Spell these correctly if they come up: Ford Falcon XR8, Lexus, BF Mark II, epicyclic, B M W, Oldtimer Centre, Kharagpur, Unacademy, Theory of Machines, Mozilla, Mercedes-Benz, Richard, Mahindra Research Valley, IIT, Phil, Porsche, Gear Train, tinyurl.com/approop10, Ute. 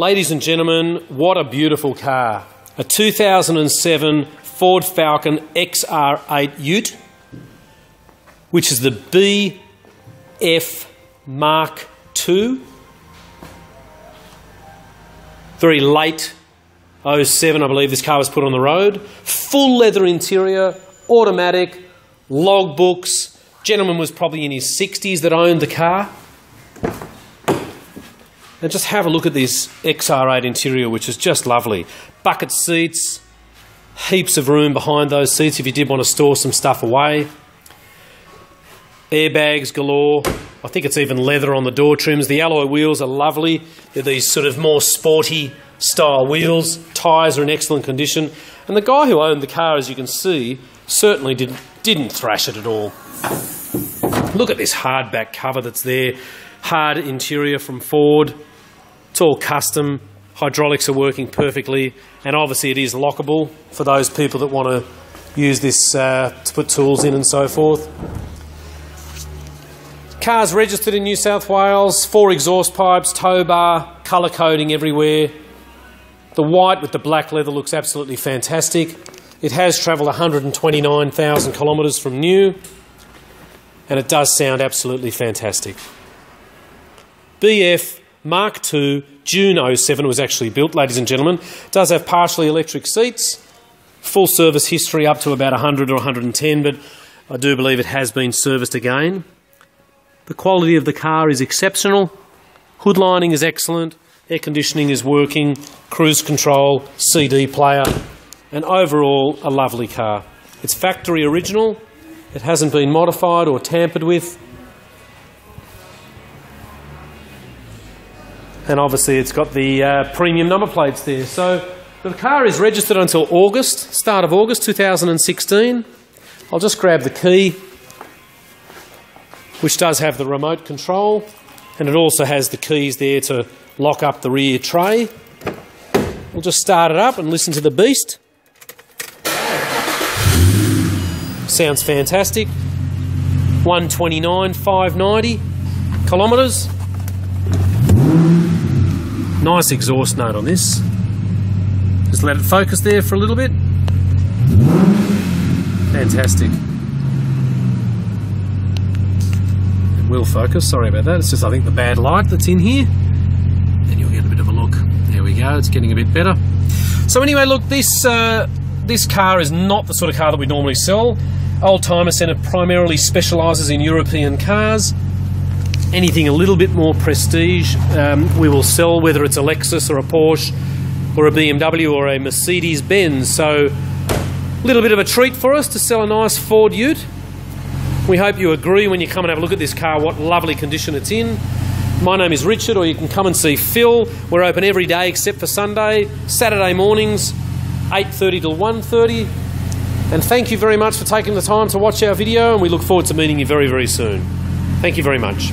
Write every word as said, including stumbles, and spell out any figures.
Ladies and gentlemen, what a beautiful car. A two thousand seven Ford Falcon X R eight Ute, which is the B F Mark two. Very late oh seven, I believe this car was put on the road. Full leather interior, automatic, log books. Gentleman was probably in his sixties that owned the car. And just have a look at this X R eight interior, which is just lovely. Bucket seats, heaps of room behind those seats if you did want to store some stuff away. Airbags galore. I think it's even leather on the door trims. The alloy wheels are lovely. They're these sort of more sporty style wheels. Tyres are in excellent condition. And the guy who owned the car, as you can see, certainly didn't, didn't thrash it at all. Look at this hardback cover that's there. Hard interior from Ford. It's all custom. Hydraulics are working perfectly. And obviously it is lockable for those people that want to use this uh, to put tools in and so forth. Car's registered in New South Wales, four exhaust pipes, tow bar, colour coding everywhere. The white with the black leather looks absolutely fantastic. It has travelled one hundred twenty-nine thousand kilometres from new, and it does sound absolutely fantastic. B F Mark two, June oh seven was actually built, ladies and gentlemen. It does have partially electric seats, full service history up to about one hundred or one hundred ten, but I do believe it has been serviced again. The quality of the car is exceptional. Hood lining is excellent. Air conditioning is working. Cruise control, C D player, and overall a lovely car. It's factory original. It hasn't been modified or tampered with. And obviously it's got the uh, premium number plates there. So the car is registered until August, start of August two thousand sixteen. I'll just grab the key, which does have the remote control, and it also has the keys there to lock up the rear tray. We'll just start it up and listen to the beast. Sounds fantastic. one twenty-nine, five ninety kilometres. Nice exhaust note on this. Just let it focus there for a little bit. Fantastic. Will focus, sorry about that. It's just, I think, the bad light that's in here. And you'll get a bit of a look. There we go, it's getting a bit better. So anyway, look, this uh, this car is not the sort of car that we normally sell. Oldtimer Centre primarily specialises in European cars. Anything a little bit more prestige, um, we will sell, whether it's a Lexus or a Porsche or a B M W or a Mercedes-Benz. So a little bit of a treat for us to sell a nice Ford Ute. We hope you agree when you come and have a look at this car, what lovely condition it's in. My name is Richard, or you can come and see Phil. We're open every day except for Sunday. Saturday mornings, eight thirty till one thirty. And thank you very much for taking the time to watch our video, and we look forward to meeting you very, very soon. Thank you very much.